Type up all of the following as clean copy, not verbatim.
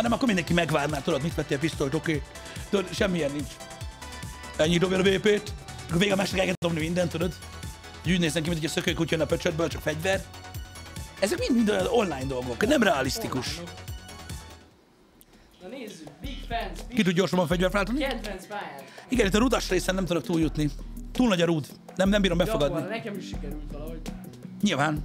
hanem akkor mindenki megvárná, tudod, mit vettél pisztolyt, oké? Tudod, semmilyen nincs. Ennyi dobja a VP-t, akkor végig a másnak el kell dobni mindent, tudod? Úgy nézzen ki, mint egy szökőkutya jön a pöcsödből, csak fegyver. Ezek mind olyan online dolgok, nem realisztikus. Na nézzük, big fans, big... Ki tud gyorsabban fegyvert váltani? Igen, itt a rudas részen nem tudok túljutni. Túl nagy a rúd. Nem bírom befogadni. Gyakorlatilag nekem is sikerült valahogy. Nyilván.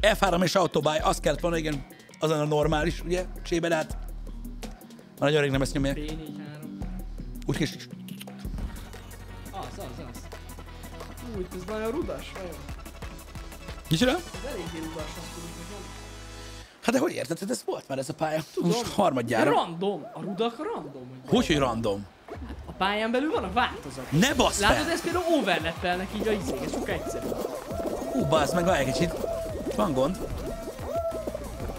F3 és autobáj, azt kellett volna, igen. Az a normális, ugye? Csében át. Már nagyon rég nem ezt nyomják. B4-3. Úgy kis... Az. Úgy, ez nagyon rudas, vajon? Kicsoda? Ez eléggé rudas, azt tudom. Hát de hogy érted? Hát ez volt már ez a pálya. Tudom. Most harmadjára. Random. A rudak random. Hogy random? Hát a pályán belül van a változat. Ne bassz fel! Látod, ez például overlappelnek így a izége, csak egyszer. Hú, bassz, meg várj egy kicsit. Van gond.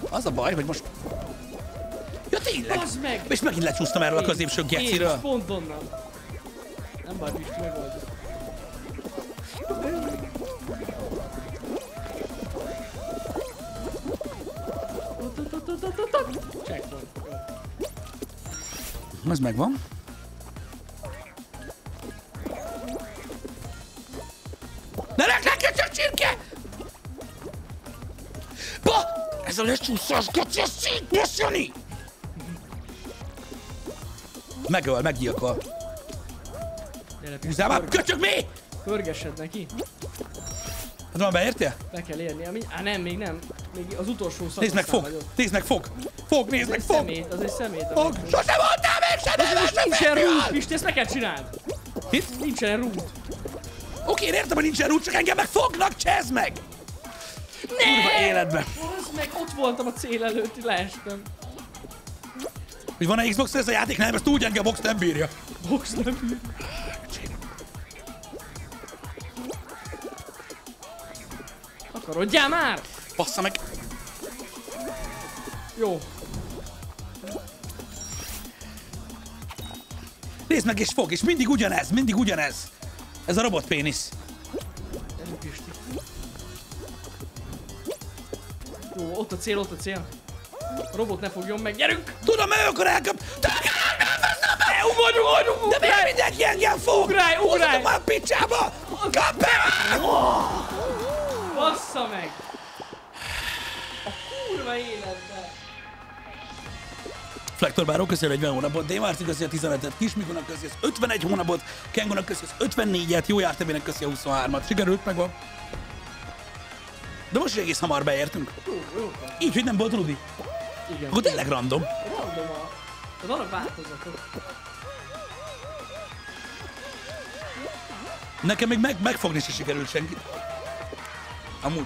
Az a baj, hogy most... Ja tényleg! Bassz meg! És megint lecsúsztam erről a középső geciről. Én pont onnan. Nem baj, Pisti, megoldja. Checkpoint. Ez megvan. Ne rakd le, köcsög csirke! Ba! Ez a lecsúszás, köcsög csirke, Jani! Megöl, meggyilkol. Húzzál már, köcsög mi? Körgesed neki. Hát van, beértél? Be kell érni, ami... Á nem, még nem. Még az utolsó szakaszán vagyok. Nézd meg, fog! Fog, nézd meg, fog! Az egy szemét, fog! Sose voltál még se, nem lesz a férfiad! Nincsen rút, Pisti, ezt meg kell csináld! Hit? Nincsen rút. Oké, én értem, hogy nincsen rút, csak engem meg fognak, csezd meg! Kurva életben! Most meg ott voltam a cél előtt, leestem. Hogy van-e Xbox ez a játék? Nem, ezt úgy engem a box nem bírja. Box nem bírja. Akarodjál már! Bassza meg! Jó. Nézd meg és fog, és mindig ugyanez, mindig ugyanez. Ez a robot pénisz. Jó, ott a cél, ott a cél. A robot ne fogjon meg, gyerünk! Tudom, ő akkor elkap... De miért mindenki engem fog? Ugrálj, ugrálj! Hozzatok már a picsába! Kap be! Bassza meg! A kurva életben! Flektor Báró, köszi 40 hónapot, D-Márci köszi a 15-et, Kismikonak köszi az 51 hónapot, Kengonak köszi az 54-et, Jó Jártemének köszi a 23-at. Sikerült, megvan. De most egész hamar beértünk. Jó. Így, hogy nem volt Rudi. Igen. Akkor tényleg random. Random a... Van a változatok. Nekem még megfogni se sikerült senkit. Amúgy.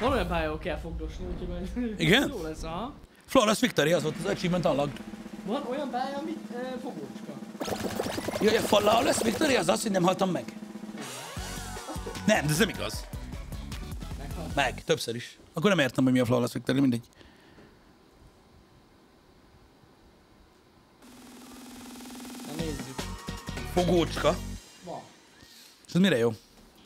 Van olyan pályához kell fogdosni, úgyhogy majd... Igen? Jó lesz, aha. Flawless Victory, az volt az achievement unlocked. Van olyan bája, amit fogócska. Jaj, a Flawless Victory az az, hogy nem haltam meg. Nem, de ez nem igaz. Meghalt. Meg, többször is. Akkor nem értem, hogy mi a Flawless Victory, mindegy. Na nézzük. Fogócska. Van. És ez mire jó?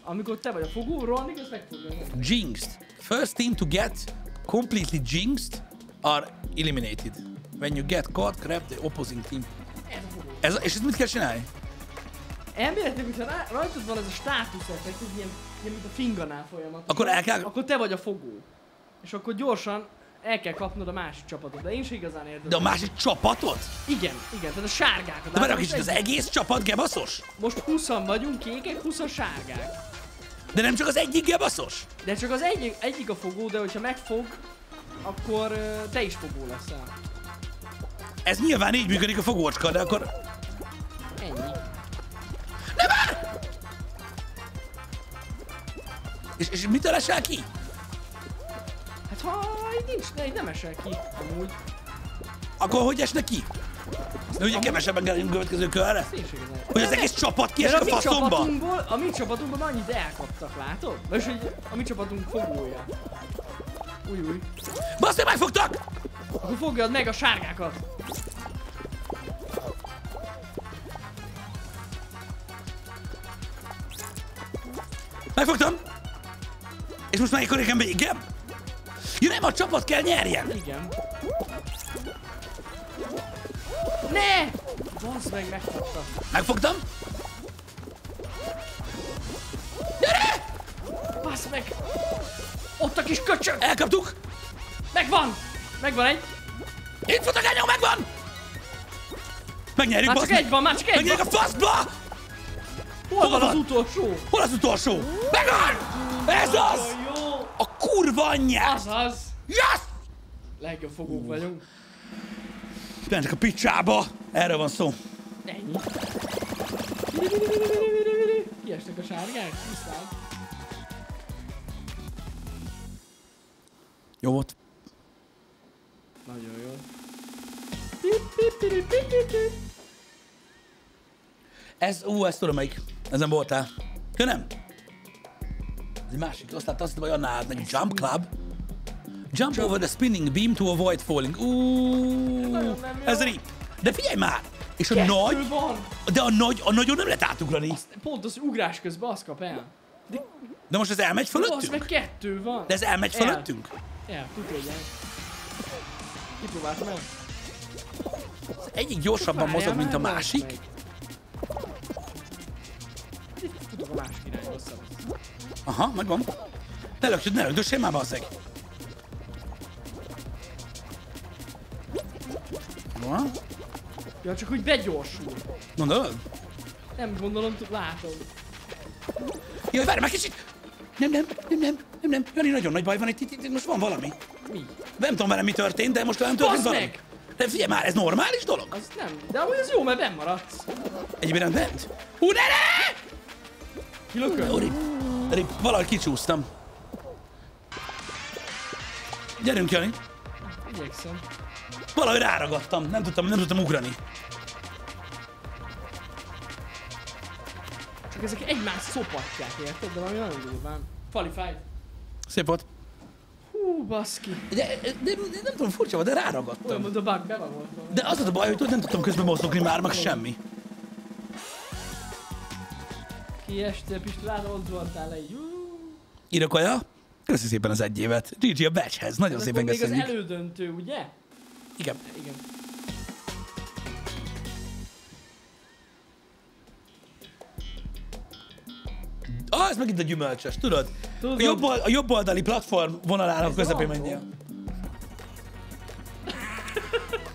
Amikor te vagy a fogóról, addig ezt meg tudod mondani. Jinxed. First team to get completely jinxed are eliminated. When you get caught, grab the opposing team. Ez, és ezt mit kell csinálni? Elméletileg, hogyha rajtad van ez a státuszeffekt, ilyen mint a finganál folyamat. Akkor el kell... Akkor te vagy a fogó. És akkor gyorsan el kell kapnod a másik csapatot. De én sem igazán érdekel. De a másik csapatot? Igen, tehát a sárgákat. De várj, az egész csapat gebaszos? Most 20-an vagyunk kékek, 20-an sárgák. De nem csak az egyik gebaszos? De csak az egyik a fogó, de hogyha megfog, akkor te is fogó leszel. Ez nyilván így működik a fogócska, de akkor... Ennyi. Ne már! És mit elesel ki? Hát ha nincs, nem esel ki, amúgy. Akkor hogy esne ki? De ugye kevesebben kell a következő körre? Hogy az egész csapat kiesik a faszomba? A mi csapatunkban annyit elkaptak, látod? Vagyis, hogy a mi csapatunk fogója. Új. Basz, hogy megfogtak! Akkor fogjad meg a sárgákat! Megfogtam! És most már ékoréken végig? Ja, nem, a csapat kell nyerjen! Igen. Ne! Bazd meg, megfogtam. Megfogtam? Gyere! Bazd meg! Ott a kis köcsög! Elkaptuk! Megvan! Megvan egy! Itt volt a gányom, megvan! Megnyerjük, bazd meg! Már csak egy van, már csak egy van! Megnyerjük a faszba! Hol van az utolsó? Hol az utolsó? Megvan! Ez az! A kurva anyját! Azaz! Yes! Legjobb fogók vagyunk. Mentek a picsába! Erről van szó. Ennyi. Kiestek a sárgák? Viszlát. Jó volt. Nagyon jó. Ez, ez tudom melyik. Ezen voltál. Ja, nem? Ez egy másik. Aztán azt hiszem, hogy annál állt neki. Jump Club. Jump over the spinning beam to avoid falling. Ez rip. De figyelj már! És a kettő nagy... Van. De a nagyon nem lehet átugrani. Azt, pont az, hogy ugrás közben azt kap el. De most ez elmegy fölöttünk? Most meg kettő van. De ez elmegy fölöttünk? El, tudod. Kipróbáltam el. Az egyik gyorsabban mozog, mint a másik. Meg. Tudok a másik irányba szabad. Aha, megvan. Ne lökdössél már, basszeg. Na? Ja, csak hogy begyorsul. Gondolod? Nem gondolom, látom. Jaj, várj már kicsit! Nem. Jani, nagyon nagy baj van itt most van valami. Mi? Nem tudom velem mi történt, de most velem történt valami. Meg! De figyelj már, ez normális dolog? Az nem, de amúgy ez jó, mert benn maradsz. Egyébként bent? Hú, ne! Kilököl? Valahogy kicsúsztam. Gyerünk, Jani. Igyekszem. Valahogy ráragadtam, nem tudtam ugrani. Csak ezek egymást szopatják, érted? De valami nagyon durván. Fali fáj. Szép volt. Hú, baszki. De nem tudom, furcsa volt, de ráragadtam. Olyan mondom, bár beva voltam. De az a baj, hogy nem tudtam közben mozogni már, meg semmi. Kiestél, Pisti, látom, ott voltál egy. Irokaja, köszi szépen az 1 évet. GG a batchhez, nagyon de szépen köszönjük. Még az elődöntő, ugye? Igen. Igen. Ah, ez megint a gyümölcsös, tudod? Tudom. A jobb oldali platform vonalának a közepén menjél.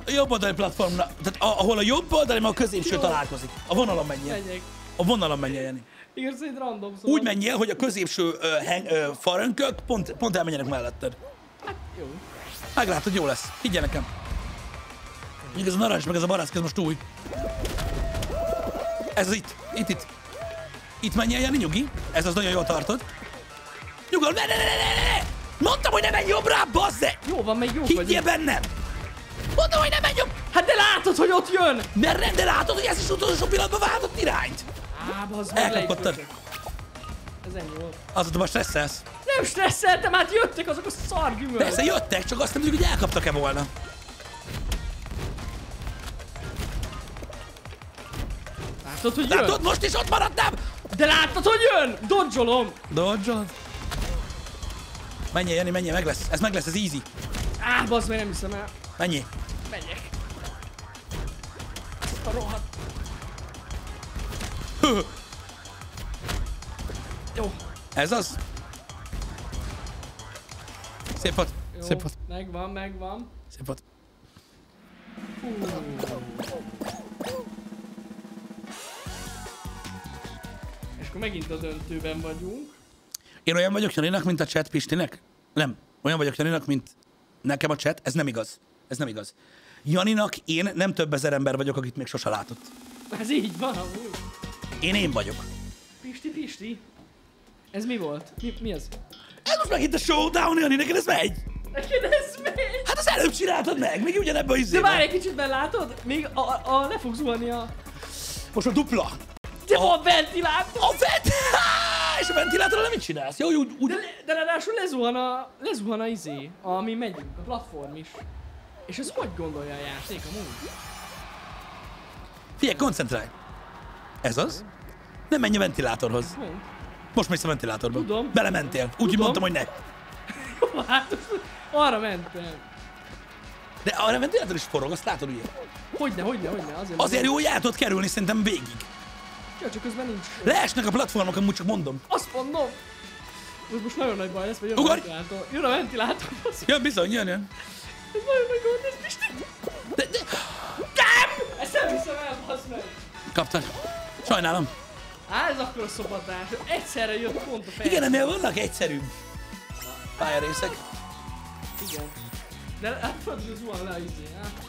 A jobb oldali platformra, tehát ahol a jobb oldali, ma a középső jó. Találkozik. A vonalon menjél. Menjek. A vonalon menjél, Jani. Írsz egy random szóval. Úgy menjél, hogy a középső farönkök pont elmenjenek melletted. Hát jó. Meglátod, jó lesz. Higgyel nekem. Még ez a narancs, meg ez a barátköz most új. Ez az itt. Itt. Itt menjél, Jani, nyugi. Ez az nagyon jól tartod. Nyugodj, ne! Mondtam, hogy ne menj jobbra, bazze! Jó van, meg jó vagy. Higgyél bennem! Mondtam, hogy ne menj jobb! Hát de látod, hogy ott jön! Mert nem, de látod, hogy ez is utolsó pillanatban váltott irányt! Á, bazd meg, elkapkodtad. Ez ennyi volt. Azóta már stresszelsz. Nem stresszeltem, hát jöttek azok a szar gyümölcsök. Persze jöttek, csak azt nem tudjuk, hogy elkaptak-e volna. Látod, hogy jön? Látod, most is ott maradtam! De látod, hogy jön? Dodge-olom! Dodge-olom? Menjél, Jani, menjél, meg lesz. Ez meg lesz, ez easy. Á, bazd meg, nem hiszem el. Menjél. Menjek. A rohadt. Jó. Ez az? Szép volt, jó, szép volt. Megvan. Szép volt. És akkor megint a döntőben vagyunk. Én olyan vagyok Janinak, mint a chat Pistinek? Nem. Olyan vagyok Janinak, mint nekem a chat? Ez nem igaz. Ez nem igaz. Janinak én nem több ezer ember vagyok, akit még sose látott. Ez így van, amúgy. Én vagyok. Pisti. Ez mi volt? Mi az? Ez most megint a showdown, Jani, neked ez megy! Hát az előbb csináltad meg, még ugyanebben az izében. De várj egy kicsit, mert látod? Még le fog zuhanni a... Most a dupla. De a ventilátor! A ventilátor! És a ventilátorral mit csinálsz? Jó, úgy... De ráadásul lezuhan a izé, ami megyünk, a platform is. És ez hogy gondolja a játék amúgy? Figyelj, koncentrálj! Ez az? Nem menj a ventilátorhoz. Most mész a ventilátorba. Tudom. Belementél. Úgy mondtam, hogy ne. Hát, arra mentem. De arra ment, illetve is forog, azt látod ugye? Hogyne, azért jó, hogy el tudod kerülni szerintem végig. Ja, csak közben nincs. Leesnek a platformok, amúgy csak mondom. Azt mondom. Most nagyon nagy baj lesz, mert jön a ventilátor. Jön a ventilátor. Jön, bizony, jön. Ez nagyon nagy gond, ez Pisti. De... Nem! Ezt nem hiszem el, baszd meg. Kaptad. Sajnálom. Á, ez akkor a szobatás. Egyszerre jött pont a fejlődés. Igen, ennél vannak egyszerűbb pályarészek. Igen. De hát tudod, hogy zuhan le a izé, hát.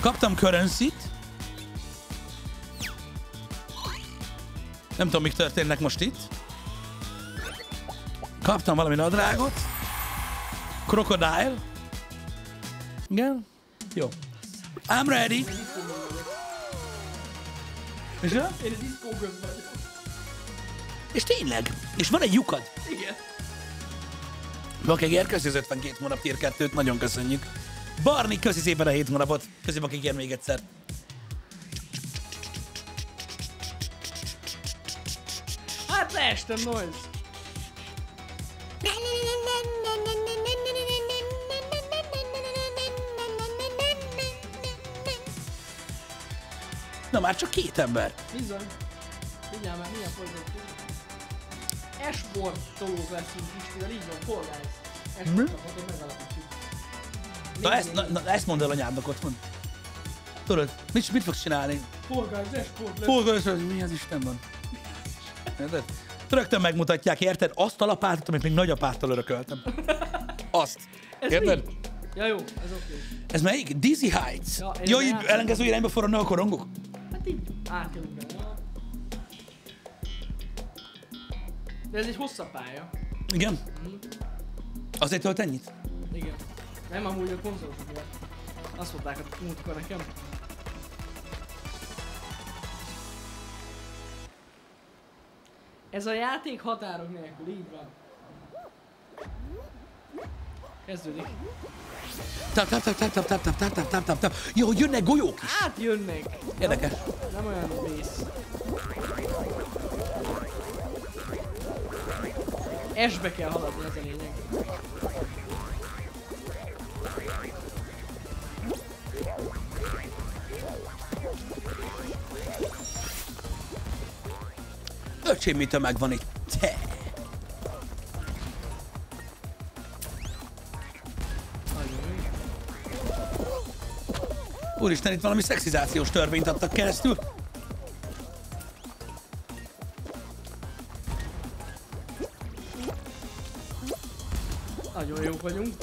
Kaptam currency-t. Nem tudom, mik történnek most itt. Kaptam valami nadrágot. Crocodile. Igen. Jó. I'm ready. És tényleg. És van egy lyukad. Igen. Bakegér, köszi az 52 hónap tier 2-t, nagyon köszönjük. Barni, köszi szépen a 7 hónapot. Köszi Bakegér még egyszer. Hát leestem, noise. Na már csak két ember. Bizony. Figyelj már, milyen folytató. Esport dolgok leszünk Pistivel, így van, polgász. Esportokot megalapítjuk. Na ezt mondd el anyádnak otthon. Tudod, mit fogsz csinálni? Polgász, esport lesz. Polgász, mi az Isten van? Rögtön megmutatják, érted? Azt a lapátot, amit még nagyapától örököltem. Azt. Érted? Ja jó, ez oké. Ez melyik? Dizzy Heights. Jó, ellenkező irányba forradnak a korongok? Hát így átjövünk benne. De ez egy hosszabb pálya. Igen? Azért tölt ennyit? Igen. Nem amúgy a konzolosokra. Azt mondták a múltkor nekem. Ez a játék határok nélkül, így van. Kezdődik. Tap. Jó, hogy jönnek golyók is. Hát jönnek. Érdekes. Nem olyan vész. S-be kell haladni, ez a lényeg. Öcsém, mi tömeg van itt? Te! Úristen, itt valami szexizációs törvényt adtak keresztül. Nagyon jók vagyunk.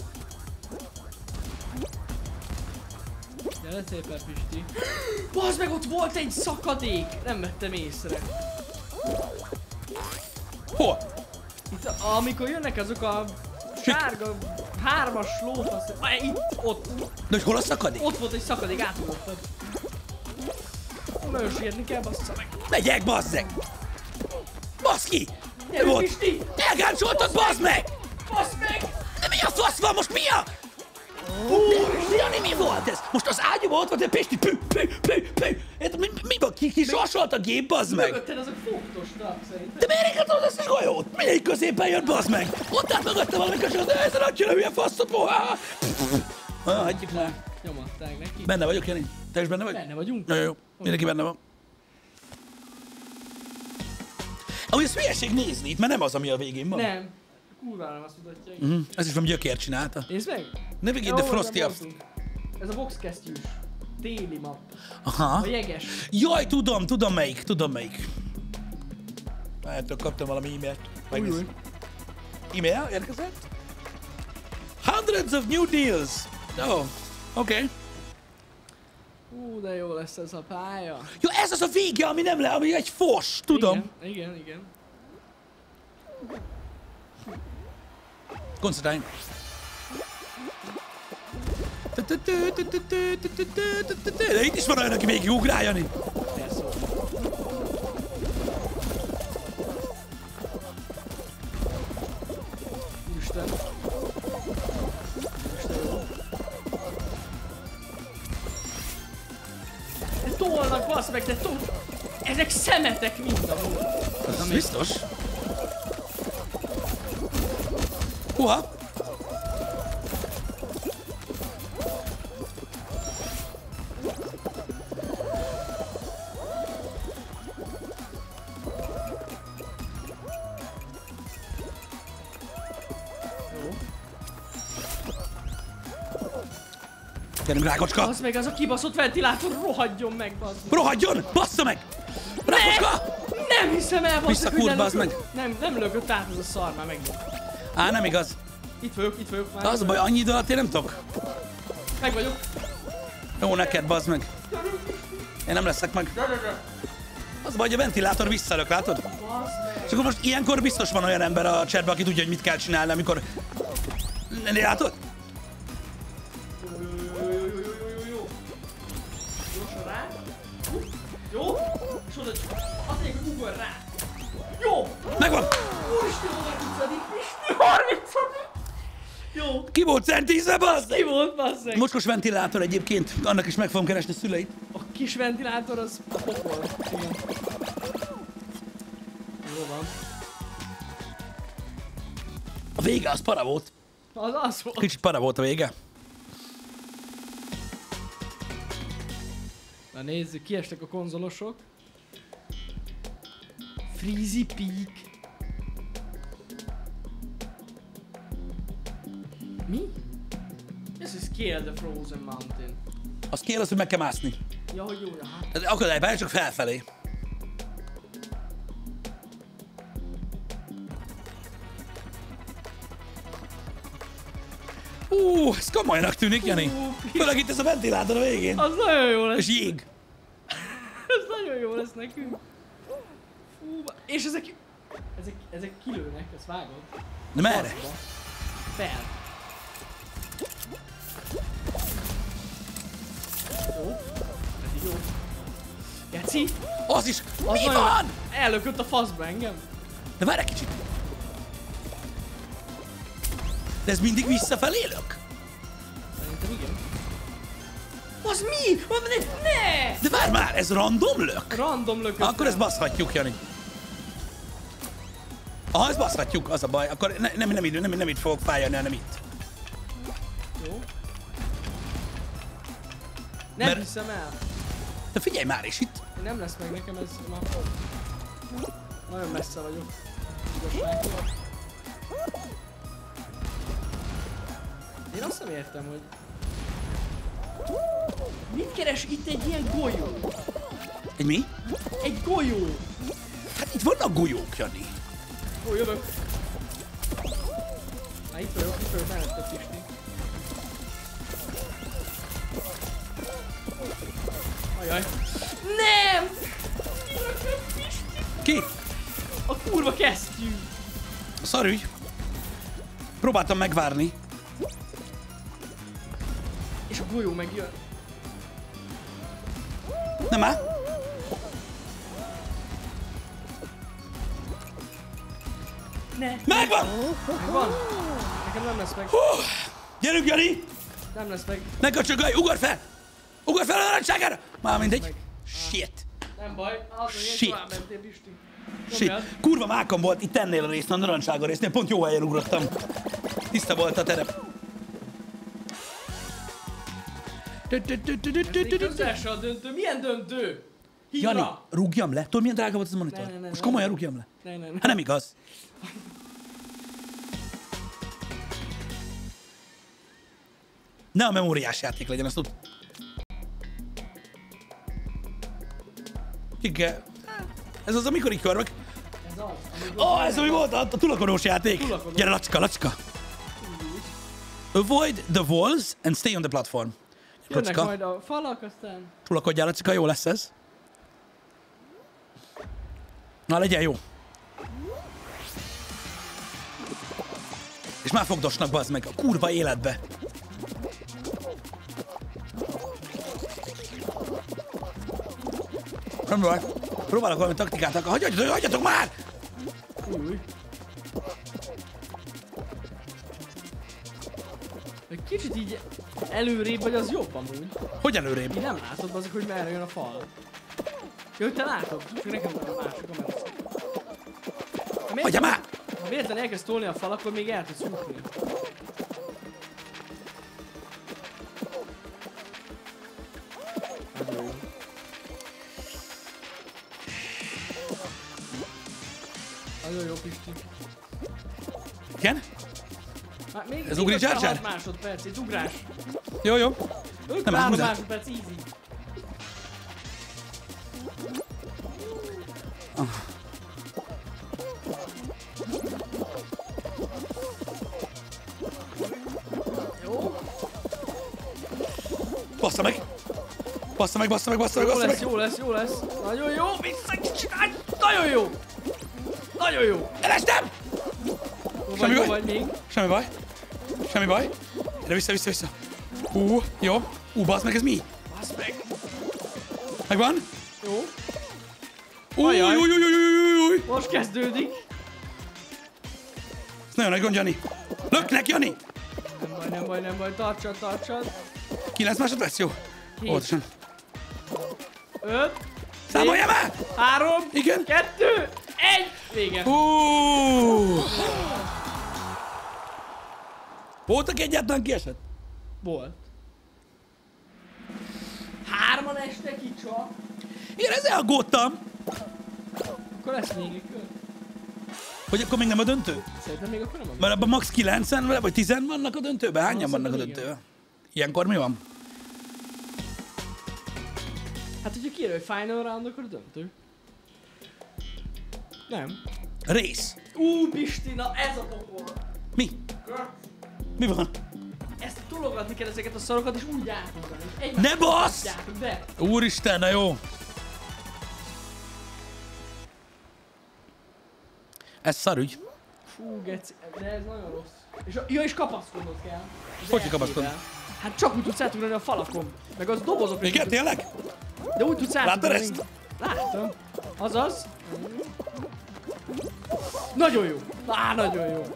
Gyere szépen, Pisti. Bazd meg, ott volt egy szakadék! Nem vettem észre. Hol? Itt, amikor jönnek azok a sárga, hármas lófasz... Itt, ott. De hol a szakadék? Ott volt egy szakadék, átugottad. Nagyon sírni kell, bassza meg. Megyek, bassz meg! Bassz ki! Gyere, Pisti! Elgáncsoltad, bassz meg! Bassz meg! De mi a fasz van most, mi a? Jani, mi volt ez? Most az ágyúban ott volt, de Pisti, pü. Mi van, ki sorsolt a gép, bazd meg? Mögötted az a fogtos nap szerintem. De miért éghetod ezt a golyót? Mindegyik középen jött, bazd meg. Ott állt mögöttem valami között, de ezen adjál, milyen faszot, pohá. Hagyjuk már. Nyomadták neki. Benne vagyok, Jani? Te is benne vagy? Benne vagyunk. Jó. Mindenki benne van. Ahogy ezt hülyeség nézni itt, mert nem az, ami a végén van. Nem. Kurvára nem azt mutatja. Ez is valami gyökér csinálta. Nézd meg! Navigate the Frosty Up. Ez a boxkesztyűs. Téli map. Aha. A jeges. Jaj, tudom melyik. Ettől kaptam valami e-mailt. Megnézd. E-mail érkezett? Hundreds of new deals! Oh, oké. De jó lesz ez a pálya. Jó, ez az a vége, ami nem le, ami egy fos, tudom. Igen. Koncertány. De itt is van olyan, aki még ugrál, Jani. Tolnak, bassz meg, de tolnak. Ez Ezek szemetek mindenhol. Ez biztos. Húha! Rákocska! Az meg az a kibaszott ventilátor rohadjon meg, bazd meg! Rohadjon! Bassza meg! Rákocska! Nem hiszem el, bassza, hogy ne meg. Nem lögött át az a szar, már megint. Á, nem igaz. Itt vagyok már. Az a baj, annyi idő alatt én nem tudok. Meg vagyok. Jó neked, bazd meg. Én nem leszek meg. Az a baj, hogy a ventilátor visszalök, látod? És akkor most ilyenkor biztos van olyan ember a chatben, aki tudja, hogy mit kell csinálni, amikor... Látod? Jó? És oda csak azért, hogy ugor rá. Jó! Megvan! Úristen, 30. Pisti, 30. Jó. Ki volt centízve, basszeg? Ki volt, basszeg? Mocskos ventilátor egyébként. Annak is meg fogom keresni szüleit. A kis ventilátor az a pokol. Igen. Jó van. A vége az para volt. Az volt. Kicsit para volt a vége. Na nézzük, kiestek a konzolosok. Freezy Peak. Mi? Ez is Scale the Frozen Mountain. A scale az, hogy meg kell mászni. Ja, hogy jó, hát. Akadálypálya csak felfelé. Ez komolynak tűnik, Jani. Főleg itt ez a ventilátor a végén. Az nagyon jó lesz. És jég. Ez nagyon jó lesz nekünk. Fú, és ezek kilőnek, ezt vágod. De merre? Fel. Jó. Ez jó. Geci? Az is! Az mi van? Ellökött a faszba engem. De várj egy kicsit. De ez mindig visszafelé lök? Szerintem igen. Az mi? Ne! De várj már, ez random lök? Random lök. Akkor ezt baszhatjuk, Jani. Aha, ezt baszhatjuk, az a baj. Akkor nem itt fogok pályani, hanem itt. Jó. Nem hiszem el. De figyelj már is itt. Nem lesz meg nekem ez ma. Nagyon messze vagyok. Én azt nem értem, hogy... Mit keres itt egy ilyen golyó? Egy mi? Egy golyó! Hát itt vannak golyók, Jani. Ó, jövök. Hát itt vagyok, mellette Pisti. Ajaj. Nem! Ki? A kurva kesztyű. Szarügy. Próbáltam megvárni. És a golyó megjön. Nem áll? Ne. Megvan! Megvan. Nekem nem lesz meg. Hú. Gyerünk, Jani! Nem lesz meg. Ne köcsögölj, ugor fel! Ugor fel a narancságára! Már mindegy. Shit. Nem baj, azon ilyen tovább mentél, Pisti. Shit. Kurva mákam volt itt ennél a résznél, a narancsága résznél. Pont jó helyen ugrottam. Tiszta volt a terep. Ez a döntő. Milyen döntő? Hidra. Jani, rúgjam le. Tudod, milyen drága volt ez a monitor? Ne, most komolyan rúgjam le. Ne. Hát nem igaz. Ne a memóriás játék legyen, azt tud. Igen. Ez az, amikor így körvek. Ez az. Ez ami volt a tulakodós játék. Gyere, lacska. Avoid the walls and stay on the platform. Jönnek majd a falak, aztán... Tulakodjál, Lacika, jó lesz ez. Na, legyen jó. És már fogdosnak, bazd meg, a kurva életbe. Nem baj, próbálok valami taktikát, akkor hagyjatok már! Kicsit így előrébb vagy, az jobb amúgy. Hogy előrébb? Így nem látod, azok, hogy merre jön a fal. Jó, hogy te látod, csak nekem van a másik, amelyik. Hagyja már! Ha véletlen elkezd tolni a fal, akkor még el tudsz húzni. Nagyon jó, Pisti. Igen? Hát még ez ugri Jar-Jar? 6 másodperc, ez ugrás. Jó, jó. 3 másodperc, easy. Bassza meg! Bassza meg, bassza meg, bassza meg, bassza meg! Jó lesz, jó lesz, jó lesz. Nagyon jó, vissza kicsit, nagyon jó! Nagyon jó! Elestem! Semmi baj? Semmi baj? Semmi baj? Erre vissza, vissza, vissza. Hú, jó. Hú, bassz meg, ez mi? Bassz meg. Megvan? Jó. Új. Most kezdődik. Ez nagyon nagy gond, Jani. Löknek, Jani! Nem baj, nem baj, nem baj. Tartsad, tartsad. 9 másodperc, jó. Óvatosan. 5. Számoljam el! 3. Igen. 2. 1. Vége. Volt, aki egyáltalán kiesett? Volt. 3-an este ki csak. Igen, ezzel aggódtam. Akkor lesz még egy kör. Hogy akkor még nem a döntő? Szerintem még akkor nem a döntő. Mert abban max 9-en vagy 10-en vannak a döntőben? Hányan vannak a döntőben? Ilyenkor mi van? Hát, hogyha kijelöl final round, akkor a döntő. Nem. Rész. Pistina, ez a pokol. Mi? Mi van? Ezt tologatni kell ezeket a szarokat, és úgy átmondani. Ne bassz! Úristen, na jó. Ez szarügy. Fú, geci, de ez nagyon rossz. És, ja, és kapaszkodnod kell. Hogy kapaszkodni? Hát csak úgy tudsz átugrani a falakon. Meg az dobozok. Igen, tényleg? De úgy tudsz átugrani. Láttad ezt? Láttam. Azaz. Nagyon jó! Á, nagyon jó!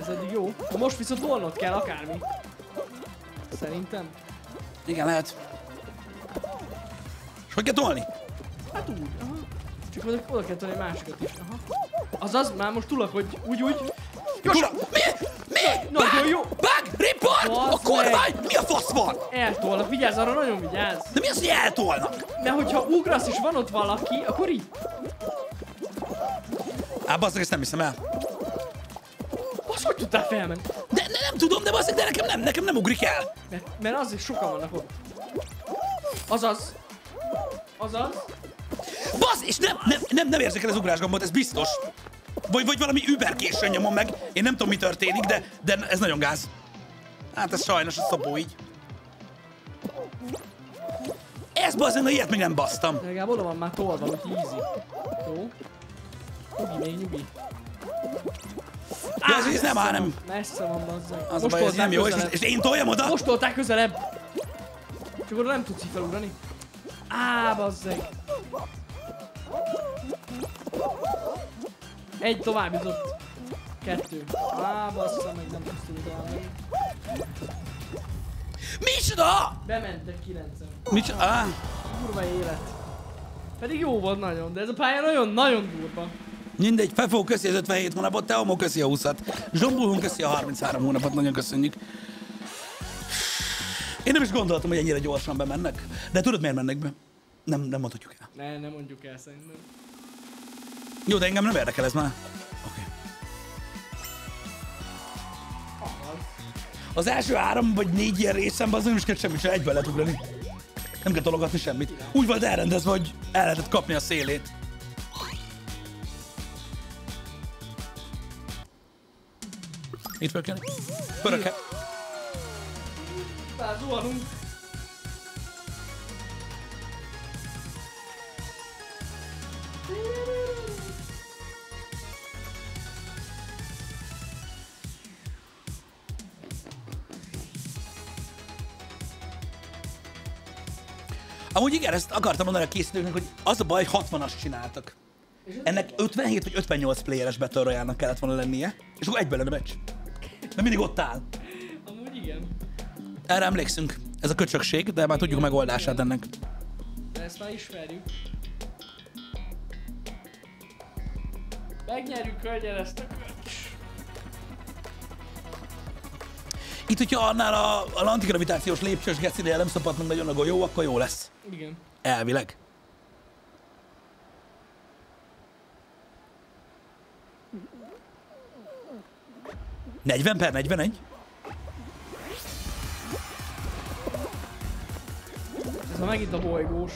Ez eddig jó. Na most viszont volnod kell akármi. Szerintem. Igen, lehet. És hogy kell tolni? Hát úgy, aha. Csak mondjuk oda kell tolni másikat is, aha. Azaz, már most tulak, hogy úgy. Gyorsan! Mi? Nagyon jó! Bug! Report! A kormány! Mi a fasz van? Eltolnak, vigyázz, arra nagyon vigyázz. De mi az, hogy eltolnak? Mert hogyha ugrasz és van ott valaki, akkor így. Á, basszak, ezt nem hiszem el. Basz, hogy tudtál felmenni? De nem tudom, de basszak, de nekem nem ugrik el. Mert azért sokan vannak ott. Azaz. Azaz. Basz, és nem érzek el az ugrásgombot, ez biztos. Vagy valami überkésőn nyomom meg. Én nem tudom, mi történik, de ez nagyon gáz. Hát ez sajnos a szabó így. Ez basszak, na ilyet még nem basztam. Legalább oda van már tolva, hogy easy. Jó. Nyugi, még nyugi. Ja, ez nem áll, nem. Messze van, bazzeg. Az a baj, ez nem jó, és én toljam oda? Most tolták közelebb. Csak oda nem tudsz így felugrani. Á, bazzeg. Egy tovább jutott. 2. Á, bassza, meg nem tudsz tudni. Micsoda? Bementek 9-en. Micsoda? Á. Kurva élet. Pedig jó volt nagyon, de ez a pálya nagyon-nagyon durva. Mindegy, Fefó, köszi az 57 hónapot, Teomó, köszi a 20-at. Zsombulhunk, köszi a 33 hónapot, nagyon köszönjük. Én nem is gondoltam, hogy ennyire gyorsan bemennek. De tudod, miért mennek be? Nem mondhatjuk el. Nem mondjuk el, szerintem. Jó, de engem nem érdekel ez már. Oké. Okay. Az első 3 vagy 4 ilyen részemben az nem is kell semmit sem, egyben lehet ugrani. Nem kell tologatni semmit. Úgy volt elrendezve, hogy el lehetett kapni a szélét. Itt föl kell. Pöröke. Zuhanunk. Amúgy igen, ezt akartam mondani a készítőknek, hogy az a baj, 60-as csináltak. Ennek 57 vagy 58 playeres Battle Royale-nak kellett volna lennie, és akkor egyben lenne meccs. De mindig ott áll. Amúgy igen. Erre emlékszünk. Ez a köcsökség, de már tudjuk a megoldását ennek. De ezt már ismerjük. Megnyerjük, könnyen ezt a kölcs. Itt, hogyha annál a antigravitációs lépcsős gecinél nem szopatnunk nagyon a golyó, akkor jó lesz. Igen. Elvileg. «40/41». Ez már megint a bolygós.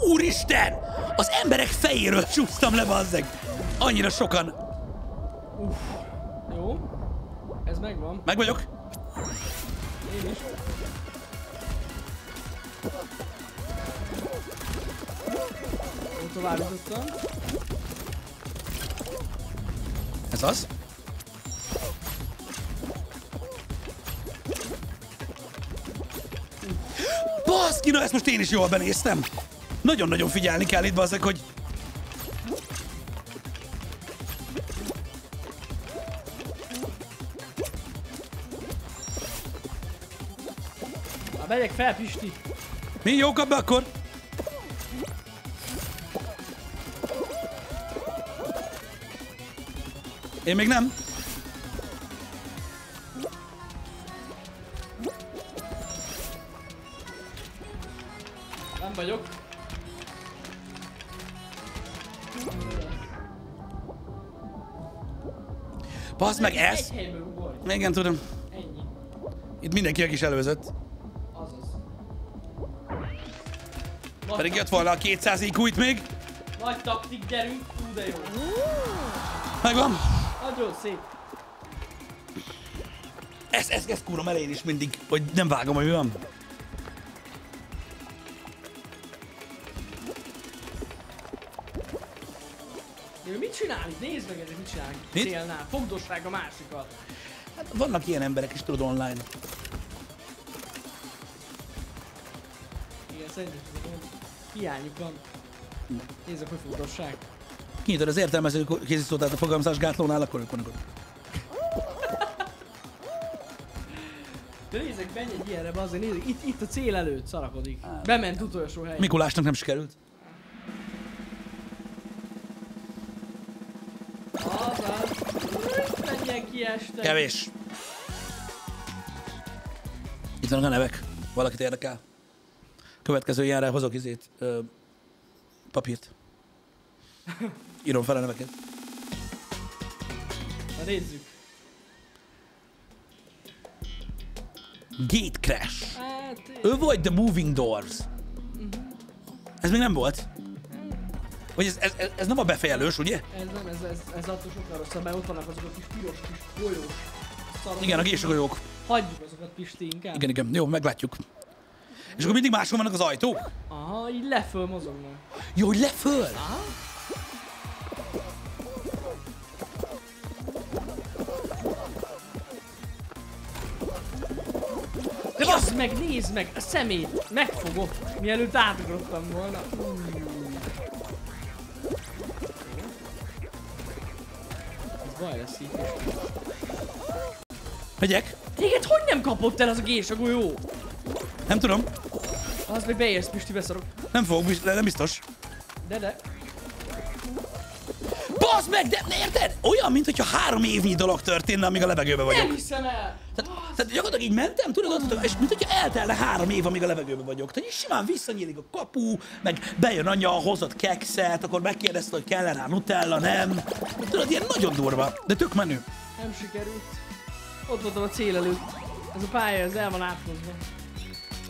Úristen! Az emberek fejéről csúsztam le, bazzeg! Annyira sokan. Uff. Jó. Ez megvan. Meg vagyok. Én is. Tovább jutottam. Ez az? Baszki, na ezt most én is jól benéztem. Nagyon-nagyon figyelni kell itt, bazzeg, hogy... Na, megyek fel, Pisti. Mi? Jó, kap be akkor. Én még nem. Nem vagyok. Baszd meg ez! Igen, tudom. Ennyi. Itt mindenki, aki is előzött. Azaz. Pedig jött volna a 200 IQ-t még. Nagy taktik, gyerünk, ú, de jó. Megvan. Nagyon szép. Ez kúrom elején is mindig, hogy nem vágom, hogy mi van. De mit csinálni? Nézd meg, ezek mit csinálni. Célnál. Fogdosság a másikat. Hát vannak ilyen emberek is, tudod, online. Igen, szerintem hiányuk van. Nézzük, hogy fogdosság. Kinyitod az értelmező kéziszótát a fogalmazásgátlónál, akkor ők vannak ott. De nézzek, menj egy ilyenre, bazzeg, nézzek, itt a cél előtt szarakodik. Bement utolsó helyen. Mikulásnak nem sikerült. Azaz, menjen ki este. Kevés. Itt vannak a nevek. Valakit érdekel. Következő ilyenre hozok izét. Papírt. Írom fel a neveket. Na nézzük. Gate Crash. Hát, ő volt The Moving Doors. Ez még nem volt. Vagy ez nem a befejelős, ugye? Ez nem, ez attól sokkal rosszabb, mert ott vannak azok a kis piros, kis golyós szarok. Igen, a gésgolyók. Hagyjuk azokat, Pisti, inkább. Igen, jó, meglátjuk. És akkor mindig máshol vannak az ajtók? Aha, így leföl mozognak. Jó, hogy leföl? Aha. De basz meg, nézd meg! A szemét! Megfogok! Mielőtt átugrottam volna. Ez baj lesz így. Megyek? Téged hogy nem kapott el az a gés a golyó? Nem tudom. Az meg beérsz, Pisti, beszarok. Nem fogok, nem biztos. De. Basz meg, de érted? Olyan, mintha 3 évnyi dolog történne, amíg a levegőben vagyok. Nem hiszem el! Tehát gyakorlatilag így mentem, tudod, és mint hogyha eltelne 3 év, amíg a levegőben vagyok. Tehát így simán visszanyílik a kapu, meg bejön anya, hozott kekszet, akkor megkérdezte, hogy kell-e rá Nutella, nem. Tudod, ilyen nagyon durva, de tök menő. Nem sikerült. Ott voltam a cél előtt. Ez a pálya, ez el van áthozva.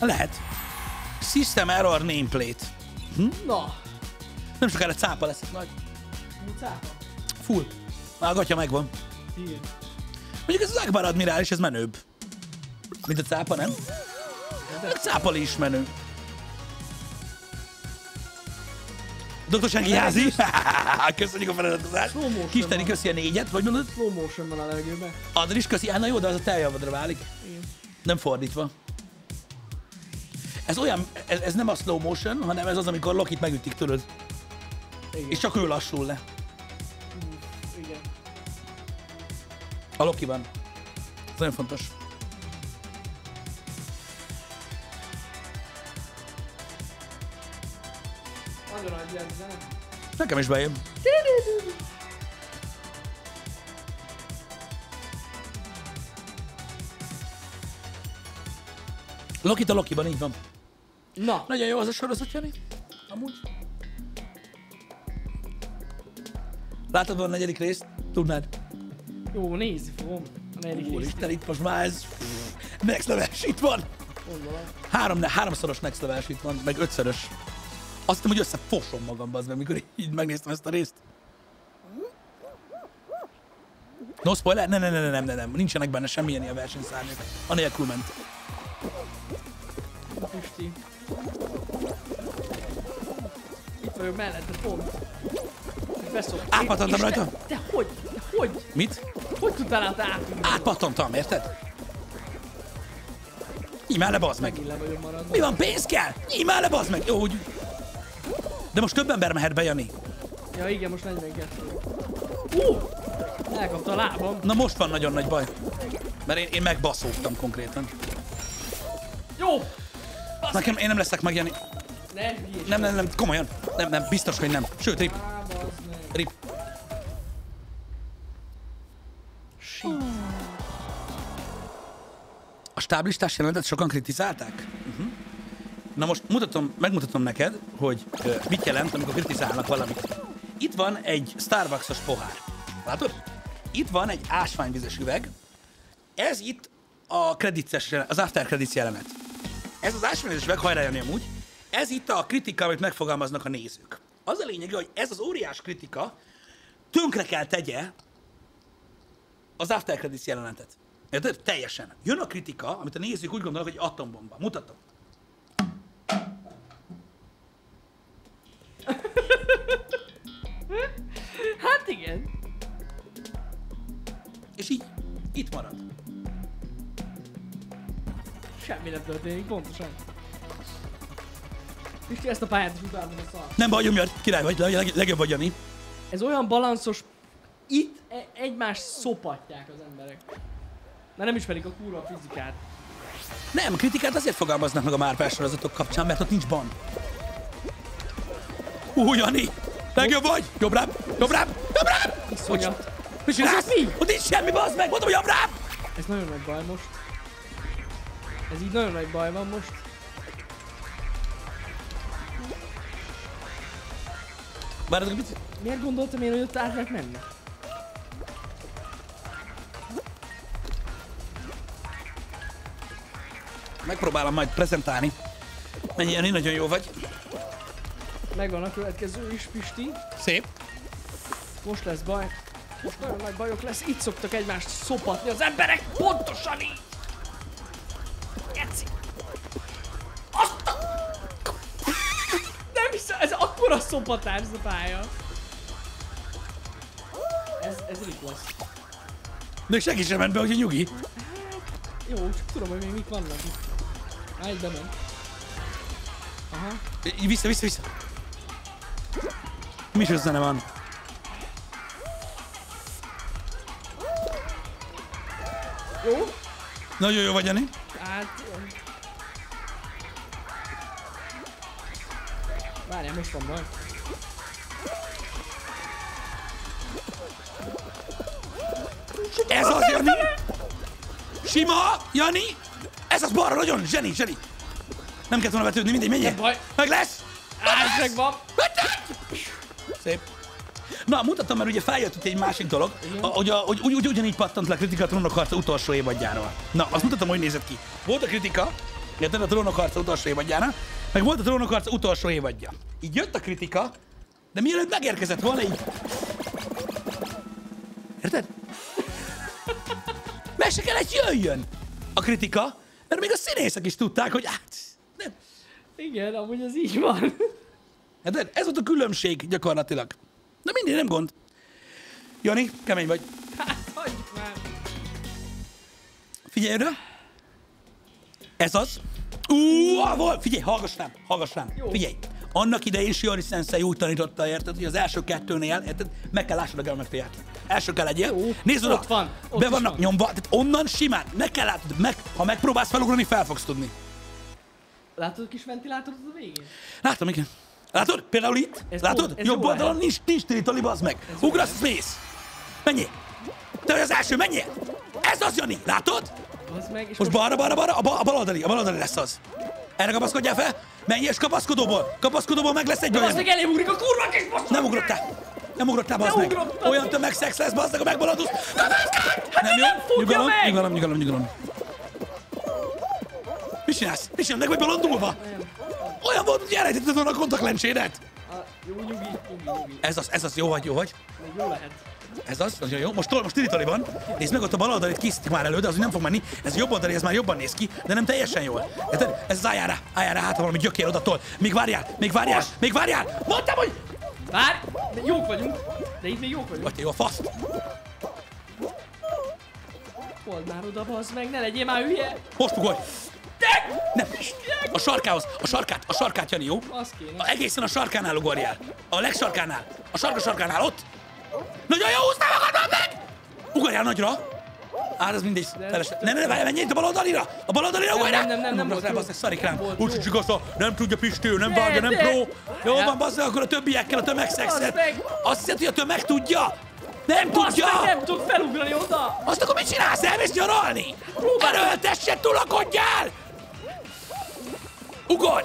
Lehet. System Error Nameplate. Na. Nem sokára cápa lesz itt nagy. Mi cápa? Full. Már a gatya megvan. Igen. Mondjuk ez az Akbar admirális, ez menőbb. Mint a cápa, nem? A cápa is menő. Dr. Senki Házi! Köszönjük a feliratkozást! Kisteni, köszi a 4-et, hogy mondod? Slow motion van a levegőben. Adr is köszi, na jó, de az a teljavadra válik. Igen. Nem fordítva. Ez olyan, ez nem a slow motion, hanem ez az, amikor Lokit megütik, tudod. Igen. És csak ő lassul le. Igen. A Loki van. Ez nagyon fontos. Nagyon nagy ilyen zene. Nekem is bejön. Lokit a Lokiban, így van. Na. Nagyon jó az a sorozat, Jani. Amúgy. Látod, van a negyedik részt? Tudnád? Jó, nézni fogom. A negyedik részt. Isten, itt most már ez... Next level-s itt van! Háromszoros next level-s itt van, meg ötszörös. Azt hiszem, hogy összefosom magamba az, amikor így megnéztem ezt a részt. No spoiler? Nem. Nincsenek benne semmilyen ilyen versenyszárnyak. Anélkül ment. Pisti. Itt vagyok mellette, pont. Átpattantam rajta? De hogy? Mit? Hogy tudtál átugni? Átpattantam, érted? Nyilván le, bazd meg! Mi van, pénz kell? Nyilván le, bazd meg! Jó, úgy. De most több ember mehet be, Jani. Ja igen, most 42. Elkapta a lábam. Na most van nagyon nagy baj. Mert én megbaszódtam konkrétan. Jó! Nekem, én nem leszek meg, Jani. Nem, komolyan. Nem, biztos, hogy nem. Sőt, rip. Rip. A stáblistás jelentet sokan kritizálták? Na most megmutatom neked, hogy mit jelent, amikor kritizálnak valamit. Itt van egy Starbucks-os pohár. Látod? Itt van egy ásványvizes üveg. Ez itt a credits, az after credits jelenet. Ez az ásványvizes üveg, hajrá Jani amúgy. Ez itt a kritika, amit megfogalmaznak a nézők. Az a lényege, hogy ez az óriás kritika tönkre kell tegye az after credits jelenetet. Érted? Teljesen. Jön a kritika, amit a nézők úgy gondolnak, hogy atombomba. Mutatom. Hát igen. És így, itt marad. Semmi nem történik, pontosan. És ki ezt a pályát is utálom a szart. Nem baj, miatt király vagy, legjobb vagy, Jani. Ez olyan balanszos... Itt egymást szopatják az emberek. Már nem ismerik a kurva fizikát. Nem, kritikát azért fogalmaznak meg a márpás sorozatok kapcsán, mert ott nincs ban. Jani! Legjobb vagy! Jobbrább! Hogy? Mit csinálsz? Ott nincs semmi, bazd meg! Mondom, jobbrább! Ez nagyon nagy baj most. Ez így nagyon nagy baj van most. Bár mit... Miért gondoltam én, hogy ott át lehet menni? Megpróbálom majd prezentálni. Mennyire nagyon jó vagy. Megvan a következő is, Pisti. Szép. Most lesz baj. Most nagyon nagy bajok lesz. Itt szoktak egymást szopatni az emberek. Pontosan így. Geci. Azt a... Nem hiszem, ez akkora szopatás ez a pálya. Ez rik lesz. Még senki sem ment be, hogy nyugi. Jó, csak tudom, hogy még mik vannak itt. Állj, bement. Aha. Vissza. Mi is összene van? Jó? Nagyon jó vagy, Jani. Hát... Várjál, most van baj. Ez az, Jani! Sima, Jani! Ez az balra nagyon! Zseni! Nem kell volna vetődni, mindegy, menjél! Meg lesz! Meg van! Szép. Na, mutatom, mert ugye feljött itt egy másik dolog, hogy ugyanígy pattant le kritika a Trónok Harca utolsó évadjáról. Na, azt mutatom, hogy nézett ki. Volt a kritika, érted, a Trónok Harca utolsó évadjára, meg volt a Trónok Harca utolsó évadja. Így jött a kritika, de mielőtt megérkezett volna így... Érted? Mert se kellett jöjjön a kritika, mert még a színészek is tudták, hogy hát... Nem. Igen, amúgy ez így van. Hát ez volt a különbség gyakorlatilag. De mindig nem gond. Jani, kemény vagy. Hát, hagyjuk már. Figyelj oda. Ez az. Figyelj, hallgass rám. Jó. Figyelj. Annak idején Shiori Sensei úgy tanította, érted, hogy az első kettőnél, érted, meg kell lássad a geometriát. Első kell legyél. Nézd oda, be vannak nyomva, tehát onnan simán, meg kell látod, ha megpróbálsz felugrani, fel fogsz tudni. Látod a kis ventilátort a végén? Látom, igen. Látod? Például itt? Ez látod? Jobb oldalon nincs térítali, bazd meg. Ugrasz, mész. Menjél. Te vagy az első, menjél. Ez az, Jani. Látod? Meg, most balra, a baloldali lesz az. Erre kapaszkodjál fel. Menjél és kapaszkodóból meg lesz egy bajom. Bazdmeg elém ugrik a kurva kis bazdmeg. Nem ugrottál, bazd meg. Olyan tömegszex lesz, bazd meg, ha megbaladulsz. Nem jó? Nyugalom. Mit csinálsz? Mit csinálsz? Meg vagy balandulva? Olyan volt, hogy elrejtetted volna a kontaktlencsédet. Jó, nyugi. Ez az, jó vagy. Jó lehet. Ez az, nagyon jó. Most tiritali van. Nézd meg, ott a bal oldalit készítik már elő, de az úgy nem fog menni. Ez jobb oldali, ez már jobban néz ki, de nem teljesen jól. Érted? Ez az álljál rá, hát valami gyökér odatól. Még várjál! Mondtam, hogy... Várj! Jók vagyunk. De itt még jók vagyunk. Vagy te jó a fasz. Hold már oda, bazd meg, ne legyél már hülye. Most ugorj! Nem! A sarkát, Jani, jó? Egészen a sarkánál ugorjál. A legsarkánál. A sarkánál, ott! Nagyon jó, húztál magad meg! Ugorjál nagyra! Á, ez mindegy. Ne, menj itt a baloldalira! A baloldalira ugorj rá! Nem, basz, szarik rám. Úgy csigasza, nem tudja Pistő, nem vágja, nem pró. Jó van, basz, akkor a többiekkel a tömegszexet. Azt hiszed, hogy a tömeg tudja? Nem tudja! Nem tudok felugrani oda! Azt akkor mit csinálsz? Elmész nyaralni? Erőltesse, tulakodjál! Ugorj!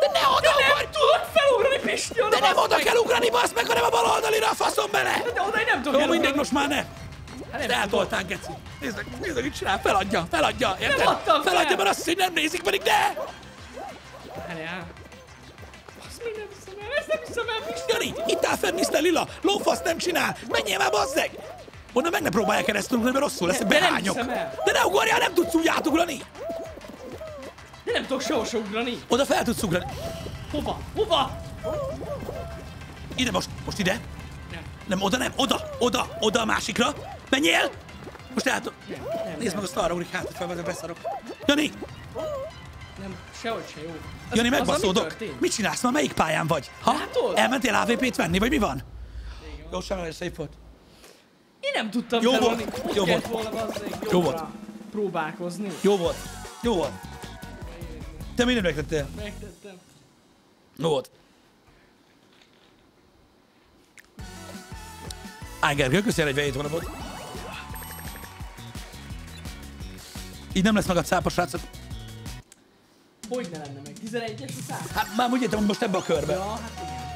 De ne oda ugorj! Nem tudok felugrani, Pisti! De nem oda kell ugrani, basz meg, hanem a bal oldalira a faszom bele! De oda én nem tudok. Jó, mindegy, most már ne! De eltoltál, geci! Nézd meg, mit csinál! Feladja! Érted? Feladja, mert azt hisz, hogy nem nézik, pedig de! Várjál! Basz meg, nem hiszem el, Pisti! Jani, itt áll fenn, Mr. Lila! Lófasz nem csinál! Menjél már, bazz meg! Onnan meg ne próbálják keresztül ugrani, mert rosszul lesz, behányok! De ne ugorjál, nem tudsz úgy átugrani! De nem tudok sehol se ugrani. Oda fel tudsz ugrani. Hova? Ide most ide. Nem, oda a másikra. Menjél! Most át... Nézd meg azt arra, úrik, hát, hogy felváltam, beszarok. Jani! Nem, sehogy se jó. Jani, megbaszódok. Mit csinálsz ma? Melyik pályán vagy? Ha? Elmentél AVP-t venni, vagy mi van? Jó, semmi, szép volt. Én nem tudtam felolni. Jó volt. Próbálkozni. Jó volt. Te mindent megtettél? Megtettem. Jó volt. Ágergő, köszönjük, hogy 47 hónapot. Így nem lesz meg a cápa, srácok. Hogy ne lenne meg? 11-es a cápa? Hát már úgy értem, hogy most ebbe a körbe. Ja, hát igen.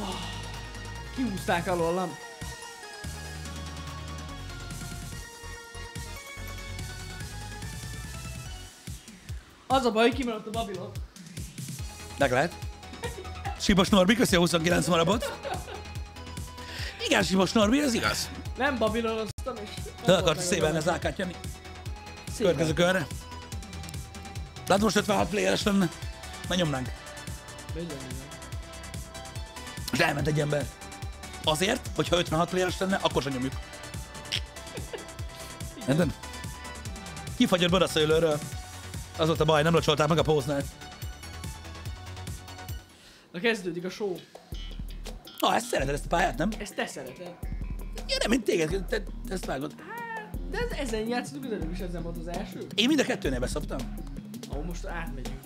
Oh, kihúzták alólam. Az a baj, hogy kimaradt a Babilon. Meg lehet. Sibos Norbi, köszi a 29 marabot. Igen, Sibos Norbi, ez igaz. Nem babilonoztam is. De akart szépen az ákát jönni. Következő körre. Látod, most 56 playeres lenne. Na nyomnánk. És elment egy ember. Azért, hogyha 56 playeres lenne, akkor sem nyomjuk. Enten? Kifagyott baraszőlőről. Az volt a baj, nem locsolták meg a póznál. Na kezdődik a show. Na, ezt szereted, ezt a pályát, nem? Ezt te szereted. Ja, nem, mint téged, te ezt vágod. Hát, de ezen játszottuk, az előbb is ezen volt az első. Én mind a kettőnél beszoptam. Ó, most átmegyünk.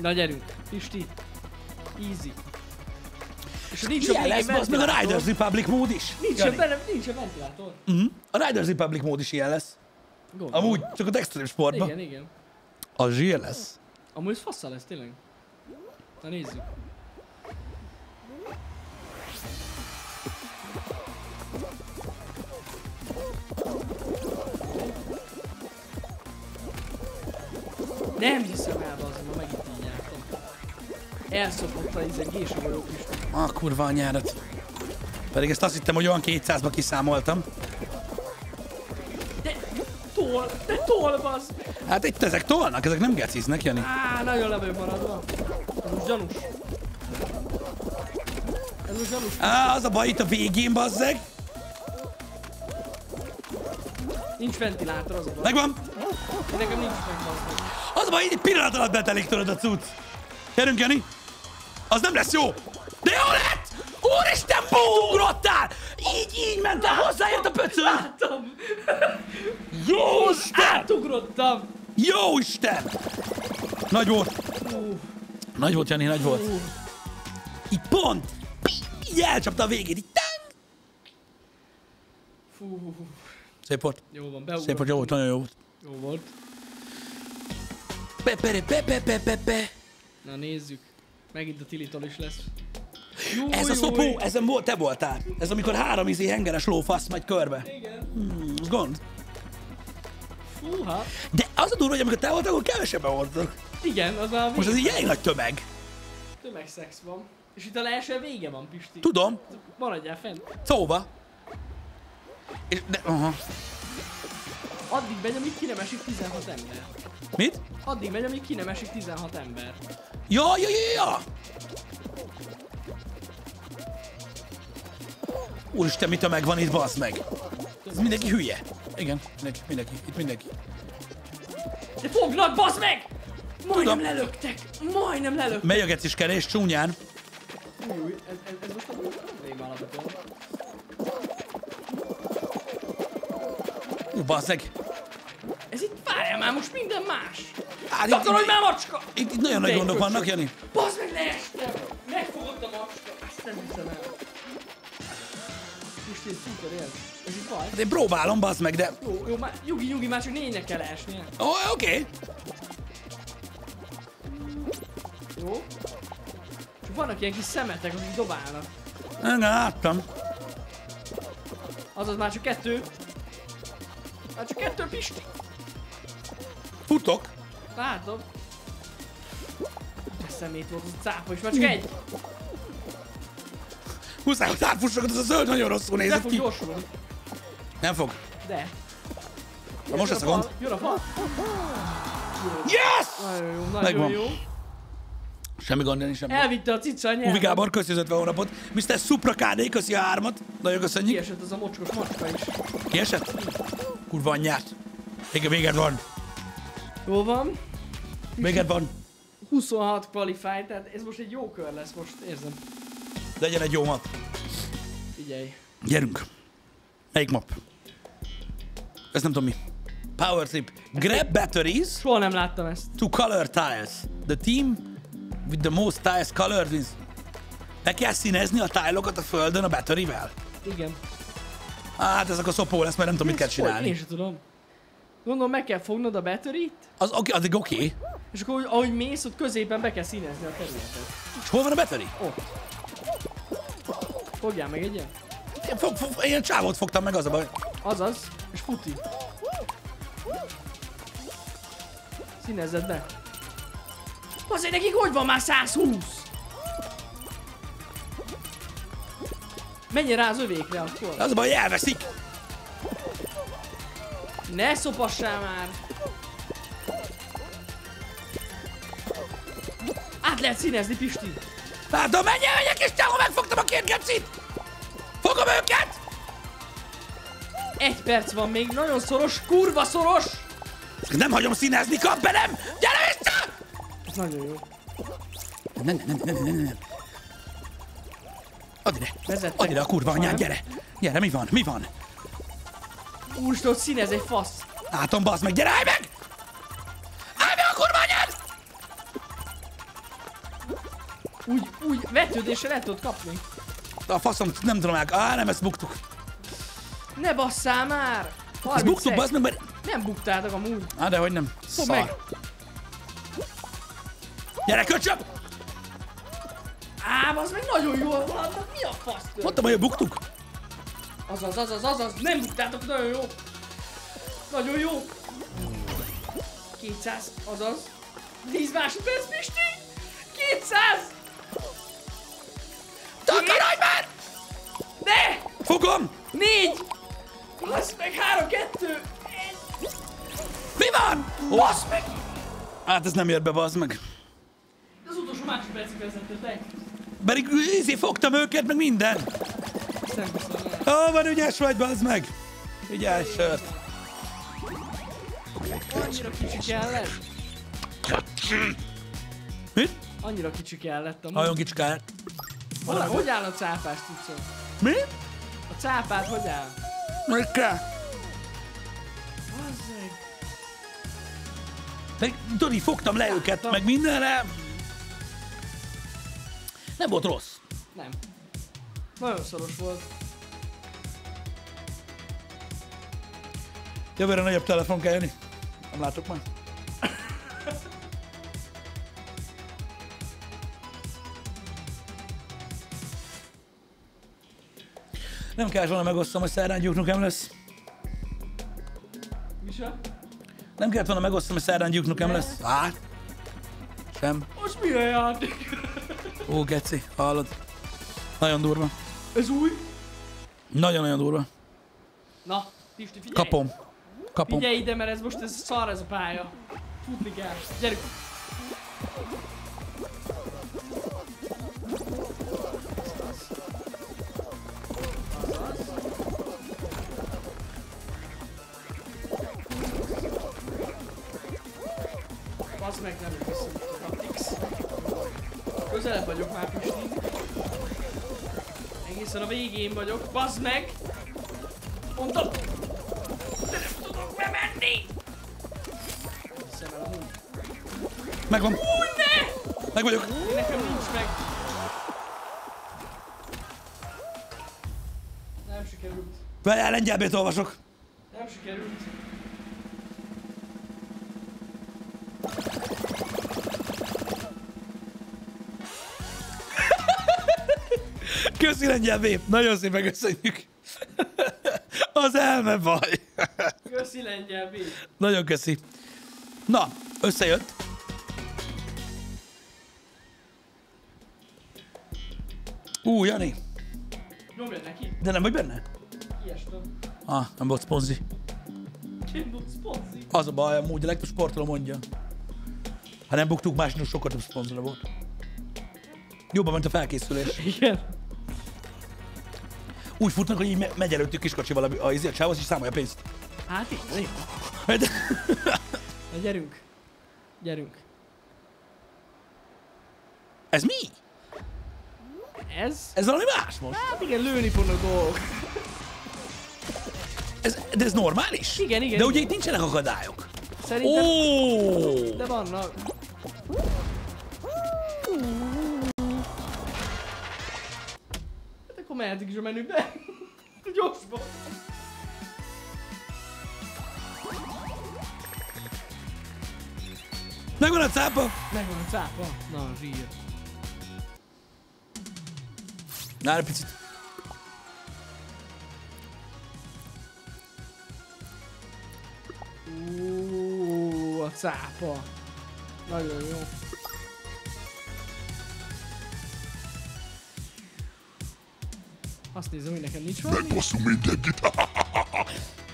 Na gyerünk, Pisti. Easy. Ilyen lesz, az meg a Riders Republic mód is. Nincs a ventilátor. A Riders Republic mód is ilyen lesz. Gondolom. Amúgy, csak a extrém sportban. Igen. Az zsír lesz. Amúgy ez faszal lesz, tényleg. Na nézzük. Nem hiszem el, az, ma megint így jártam. Elszopott a géső vagyok is. Ah, kurva anyádat. Pedig ezt azt hittem, hogy olyan 200-ba kiszámoltam. De tol, bassz! Hát itt ezek tolnak, ezek nem geciznek, Jani. Á, nagyon le vagyok maradva. Ez most gyanús. Á, az a baj itt a végén, basszeg. Nincs ventilátor, az a baj. Megvan! Én nekem nincs ventilátor. Az a baj, így egy pillanat alatt betelik tőled a cucc. Gyerünk, Jani! Az nem lesz jó! De jó lett! Ó, Úristen, mit ugrottál? Így ment el, hozzáért a pöcöl! Láttam! Jó Isten! Átugrottam! Jó Isten! Nagy volt! Nagy volt, Jani, nagy volt! Így pont! Így elcsapta a végét! Fú. Szép volt. Jó van, beugrottam. Szép volt, jó volt, nagyon jó volt. Jó volt. Pe-pe-re-pe-pe-pe-pe-pe. Na nézzük. Megint a tilitól is lesz. Jó, ez jó, a szopó, jó. Ezen volt, te voltál. Ez amikor három izé hengeres lófasz megy körbe. Igen. Az gond. Fúha. De az a durva, hogy amikor te voltál, akkor kevesebben voltak. Igen, az a... Most az így elég nagy tömeg. Tömegszex van. És itt a leeső vége van, Pisti. Tudom. Maradjál fent. Szóba. És de... Aha. Addig megy, amíg ki nem esik 16 ember. Mit? Addig megy, amíg ki nem esik 16 ember. Ja! Úristen, mit a megvan itt, basz meg! Ez mindenki hülye. Igen, mindenki, itt mindenki. De fognak, basz meg! Majdnem lelöktek! Majdnem lelöktek! Megy a geciskerés, csúnyán. Új, ez most a probléma alapvetően. Bazzeg. Ez itt várjál már, most minden más! Takarodj már, macska! Itt nagyon nagy gondok vannak, Jani. Bazd meg, leestem! Megfogott a macska! Ezt nem hiszem el. Most én szuper él. Ez itt baj? Hát én próbálom, bazd meg, de... Jó, már nyugi, már csak négynek kell esnie. Oké. Jó. Csak vannak ilyen kis szemetek, akik dobálnak. Nem láttam. Azaz már csak kettő. Hát csak kettő, Pisti! Futok! Látom! De szemét volt az a cápa, és már csak egy! Muszáj, hogy átfussokat, az a zöld nagyon rosszul nézett ki! Nem fog gyorsulni! Nem fog! De! Na most lesz a gond! Jön a fal! Yes! Nagyon jó, nagyon megvan. Jó! Semmi gond, Jani, semmi. Elvitte a cica nyelvet! Uvi Gábor, köszi az 50 hónapot! Mr. Supra KD, köszi a 3-at! Nagyon köszönjük! Kiesett az a mocskos macska is! Kiesett? Kurva anyját. Véged van. Jó van. Véged van. 26 qualified, tehát ez most egy jó kör lesz, most érzem. Legyen egy jó map. Figyelj. Gyerünk. Melyik map? Ezt nem tudom mi. Power trip. Grab batteries. Soha nem láttam ezt. To color tiles. The team with the most tiles colored is. Be kell színezni a tájlokat a földön a batteryvel. Igen. Hát ez akkor szopó lesz, mert nem tudom, mit kell csinálni. Én sem tudom. Gondolom, meg kell fognod a batteryt. Az addig oké. És akkor, ahogy mész, ott középen be kell színezni a területet. És hol van a battery? Ott. Fogjál meg egyen? Én csávót fogtam meg, az a baj. Azaz, és futi. Színezzed be. Azért nekik hogy van már 120? Menjen rá az övékre akkor. Az a baj, elveszik. Ne szopassál már. Át lehet színezni, Pisti. Látom, menjen, megyek és távol megfogtam a két gecit. Fogom őket. 1 perc van még, nagyon szoros, kurva szoros. Nem hagyom színezni, kap belem. Gyere vissza! Ez nagyon jó. Nem. Add ide a kurva anyád, gyere! Gyere, mi van? Úristen, ott színez egy fasz! Látom, bazd meg, gyere, állj meg! Állj meg a kurva anyád! Úgy, vetődésre lehet ott kapni. A faszom, nem tudom meg, nem, ezt buktuk. Ne basszál már! Ezt buktuk, bazd meg, mert... Nem buktátok amúgy. De hogy nem. Fogd meg! Gyere, köcsöp! Az meg nagyon jól haladnak, mi a fasz tört? Mondtam, hogy buktuk. Azaz, nem buktátok, nagyon jó. Nagyon jó. 200, azaz. 10 másodperc, Pisti! 200! Takarodj már! Ne! Fogom! 4! Basz meg, 3, 2, 1! Mi van? Basz meg! Hát ez nem jött be, basz meg. Az utolsó másodpercig vezetett egy. Pedig ízé fogtam őket, meg minden! Van ügyes vagy, bazd meg! Ügyes sört! Annyira kicsi kellett? Mit? Annyira kicsi kellett amúgy. Nagyon kicsi kellett. Hogy áll a cápás, tudsz? Mi? A cápát hogy áll? Meg kell. Tudod, fogtam le őket, meg mindenre. Nem volt rossz. Nem. Nagyon szoros volt. Jövőre nagyobb telefon kell jönni. Nem látok már. Nem kell volna megosztom, hogy száránygyúknunk nem lesz. Misa? Nem kellett volna megosztom, hogy száránygyúknunk nem lesz. Á, sem. Most mire játék? Ó, geci, hallod. Nagyon durva. Ez új? Nagyon-nagyon durva. Na, Pisti, figyelj! Kapom. Kapom. Figyelj ide, mert ez most ez szar ez a pálya. Futni kell. Gyerünk! Bazd meg, nem viszont a X. Közelebb vagyok már, Pisti. Egészen a végén vagyok. Bazd meg! Mondom! De nem tudok bemenni! Megvan! Új, ne! Meg vagyok! Nekem nincs meg! Nem sikerült. Várjál, lengyelbét olvasok! Nem sikerült. Köszi, lengyel vép! Nagyon szépen köszönjük! Az elme baj! Köszi, lengyel vép! Nagyon köszi! Na, összejött! Ú, Jani! Nyomjad neki! De nem vagy benne? Ilyestom. Ah, nem volt szponzi. Nem volt szponzi? Az a baj, amúgy a legtöbb sportoló mondja. Ha nem buktuk, másnál sokkal több szponzora volt. Jobban ment a felkészülés. Igen. Úgy futnak, hogy így megy előttük kiskocsival a csávhoz, és számolja a pénzt. Hát így. Na gyerünk. Gyerünk. Ez mi? Ez? Ez valami más most? Hát igen, lőni fognak dolgok. De ez normális? Igen, igen. De ugye itt nincsenek akadályok. Szerintem... Oh! De vannak. Mehetik is a menübe. Gyorsban. Megvan a cápa? Megvan a cápa. Na, zsír. Na, picit. Ó, a cápa. Nagyon jó. Azt nézem, hogy nekem nincs valami. Megbaszunk mindenkit!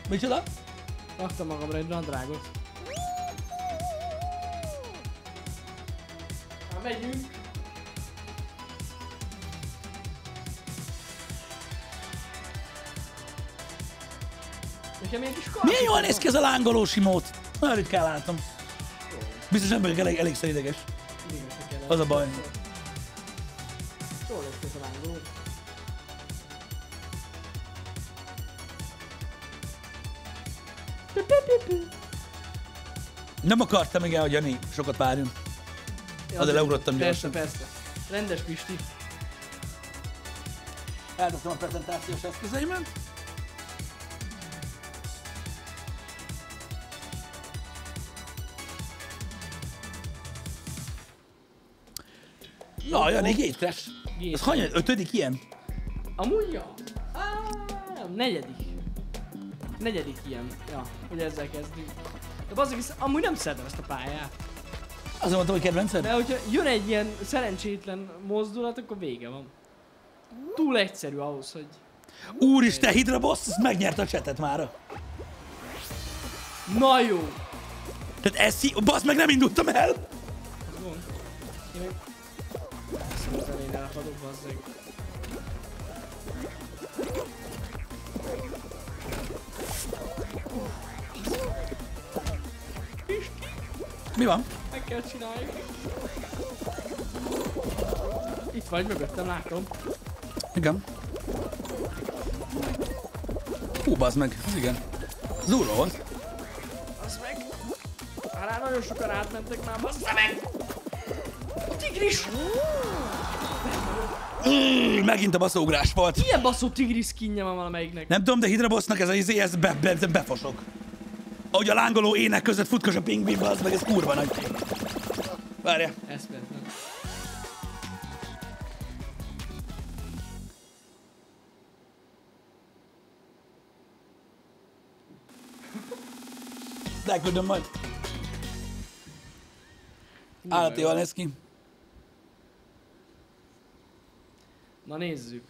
Micsoda? Raktam magamra egy nadrágot. Na, megyünk! Nekem ilyen kis karcsit. Milyen jól néz ki ez a lángoló simót? Nagyon ritkán látom. Biztos nem vagyok elég szerideges. Az a baj. Jól néz ki ez a lángoló. Nem akartam, igen, hogy Jani sokat várjunk. Ja, de leugrottam gyorsan. Persze, persze. Rendes, Pisti. Eltettem a prezentációs eszközeimet. Na, Jani, gétres. Ez hanyag? Ötödik ilyen? Amúgy ja. Negyedik. Negyedik ilyen. Ja, hogy ezzel kezdjük. De bazdmeg, amúgy nem szeretem ezt a pályát. Azért mondtam, hogy kedvenced? De hogyha jön egy ilyen szerencsétlen mozdulat, akkor vége van. Túl egyszerű ahhoz, hogy... Úristen, Hydra boss, ezt megnyerte a csetet mára. Na jó. Tehát ez... Basz meg, nem indultam el! Az gond. Én meg... Szerintem én elfadok, bazdmeg. Mi van? Meg kell csináljuk. Itt vagy, mögöttem látom. Igen. Hú, bazd meg, igen. Zúrolsz. Bazd meg. Már nagyon sokan átmentek már, bazd meg. A tigris. Megint a baszóugrás volt. Ilyen baszó tigris skinje van valamelyiknek. Nem tudom, de Hidrabossnak ez a izé, ez befosok. Ahogy a lángoló ének között futkos a pingvin, bazd meg, ez kurva nagy. Várja. Eszméletlen. De elküldöm majd. Állati jól néz ki. Na nézzük.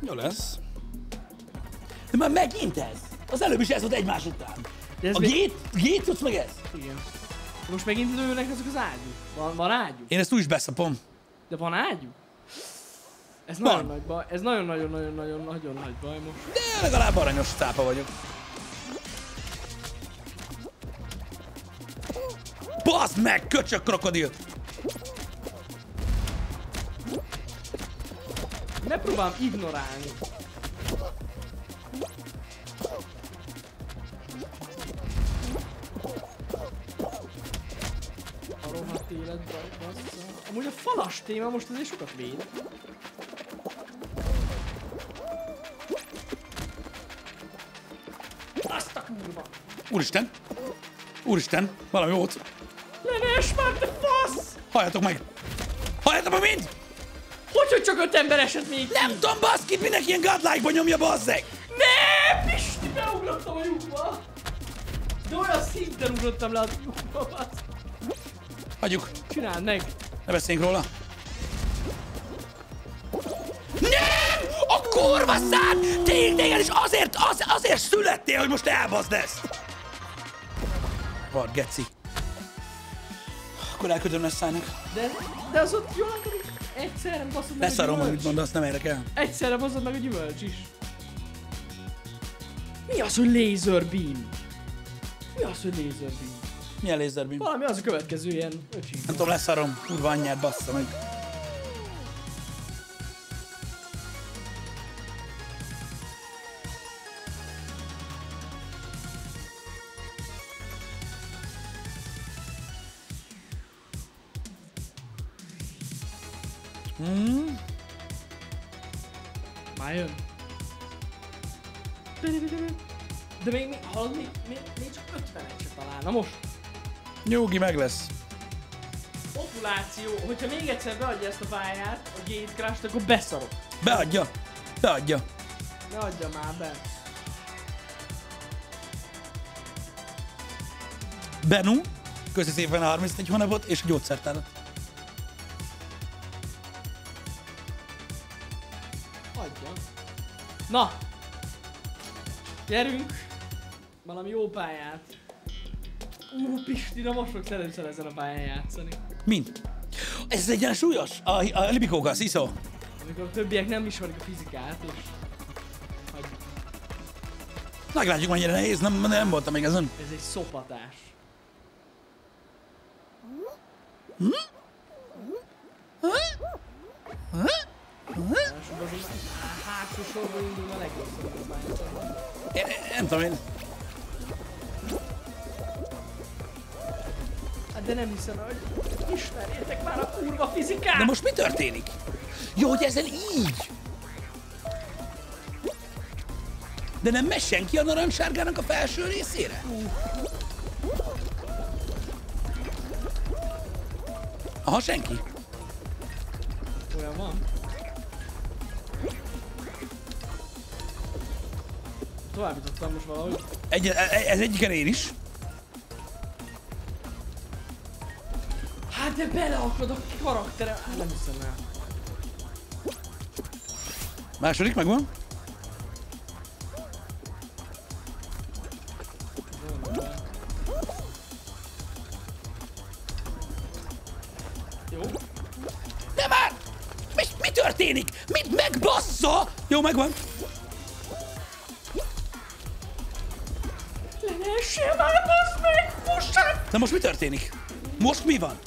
Jó lesz. De már megint ez! Az előbb is ez volt egymás után. A gét tudsz meg ez? Igen. Most megint lőnek azok az ágyuk. Van ágyuk? Én ezt úgy is beszapom. De van ágyuk? Ez van. Nagyon nagy baj. Ez nagyon-nagyon-nagyon-nagyon nagy baj most. De legalább aranyos cápa vagyok. Baszd meg, köcsök krokodil! Ne próbálom ignorálni. A rohadt életben, bassza. Amúgy a falas téma most azért sokat véd. Azt a kurva! Úristen! Úristen! Valami volt! Leves már, te fasz! Halljátok meg! Halljátok meg mind! Hogy csak 5 ember esett még? Nem tudom, baszki, mindenki ilyen godlike-ba nyomja, bazzeg! Ne, Pisti, beugrottam a lyukba! De olyan szinten ugrottam le a lyukba, bazzeg! Hagyjuk! Csináld meg! Ne beszéljünk róla! Nem! A kurva szád! Téged is azért születtél, hogy most elbaszd ezt! Vad, geci. Akkor elkötöm lesz szájnak. De az ott jól akarod? Egyszerre baszod meg a gyümölcs. Leszarom, amit mondasz, nem érdekel. Egyszerre baszod meg a gyümölcs is. Mi az, hogy laser beam? Mi az, hogy laser beam? Milyen laser beam? Valami az a következő ilyen öcsik. Nem tudom, leszarom. Kurva anyját, bassza meg. Már jön. De még csak 50-et se találna most. Nyugi, meg lesz. Populáció, hogyha még egyszer beadja ezt a pályát, a Gate Crash-t, akkor beszarok. Beadja. Beadja. Beadja már be. Benu, köszi szépen a 31 hónapot és a gyógyszertárat. Na! Gyerünk! Valami jó pályát! Pisti, na most fog először ezen a pályán játszani. Mind? Ez egy ilyen súlyos? A libikókkal, sziszó! Amikor a többiek nem ismerik a fizikát, és... hagyjuk. Meglátjuk, mennyire nehéz, nem voltam még ezen. Ez egy szopatás. Hm? Hátsó sorba indul a legrosszabb pályán. Nem tudom én. Hát de nem hiszem, hogy ismerjétek már a kurva fizikát! De most mi történik? Jó, hogy ezzel így! De nem megy senki a narancssárgának a felső részére? Aha, senki. Olyan van. Tovább jutottam most valahogy. Ez egyiken én is. Hát de beleakad a karakterem. Hát nem hiszem el. Második megvan. Jó. De már! Mi történt? történik? Mit megbassza? Jó, megvan. Lenessél már, bassz meg! Fussát! Na most mi történik? Most mi van?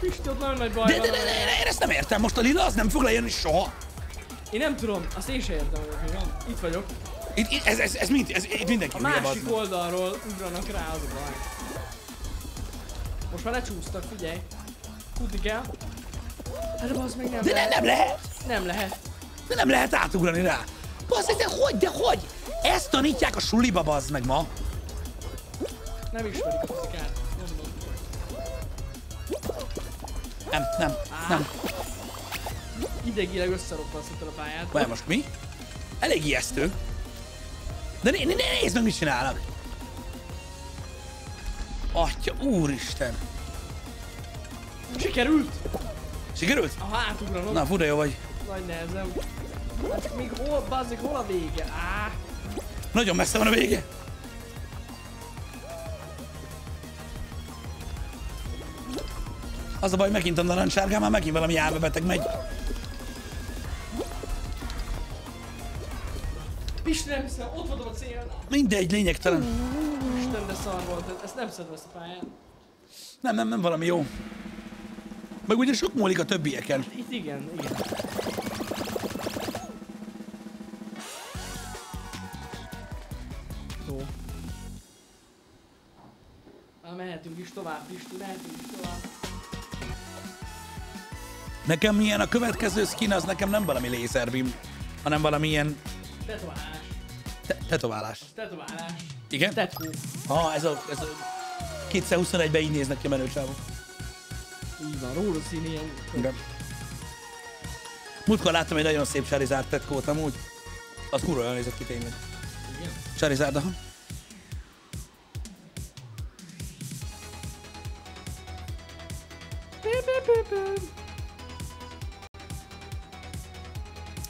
Pisti, ott nagyon nagy baj van. De én ezt nem értem. Most a lila az nem fog lejönni soha. Én nem tudom. Azt én sem értem, hogy mi van. Itt vagyok. Ez mindenki. A másik oldalról ugranak rá, az a baj. Most már lecsúsztak, figyelj. Tudni kell. Hát bassz meg nem lehet. De nem lehet! Nem lehet. De nem lehet átugrani rá. Bassz, de hogy? Ezt tanítják a suliba, bazd meg ma! Nem ismerik a fizikát, mondom. Nem. Idegileg összeroppansz itt a pályát. Vajon most mi? Elég ijesztő. De nézd meg, mit csinálnak! Atya, úristen! Sikerült! Sikerült? Aha, átugranom. Na, fura jó vagy. Nagy nehezem. Hát csak még hol, bazzik, hol a vége? Áh! Nagyon messze van a vége! Az a baj, megint a narancsárgán, már megint valami járvabeteg megy. Pisti, nem hiszem, ott voltam a célnál. Mindegy, lényegtelen. Isten, de szar volt, ezt nem szedve ezt a pályán. Nem valami jó. Meg ugye sok múlik a többieken. Itt igen. Mehetünk is tovább, Pisti, mehetünk is tovább. Nekem milyen a következő skin, az nekem nem valami lézerbim, hanem valami ilyen... Tetoválás. Tetoválás. Tetoválás. Igen? Tetó. Ah, ez a... 2021-ben így néznek ki a menőcsávok. Így van, róla szín ilyen. Igen. Múltkor láttam egy nagyon szép Charizard tetkót amúgy. Az kurva jól nézett ki tényleg. Igen? Charizard, aha.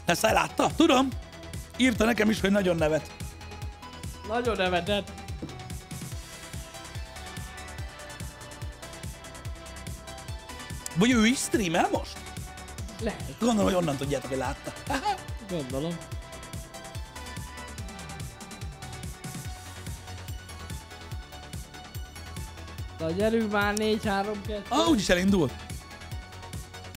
Ezt ellátta? Tudom! Írta nekem is, hogy nagyon nevet. Nagyon nevetett. Vagy ő is streamel most? Lehet. Gondolom, hogy onnan tudjátok, hogy látta. Gondolom. Na gyerünk már, 4-3-2. Úgyis elindult.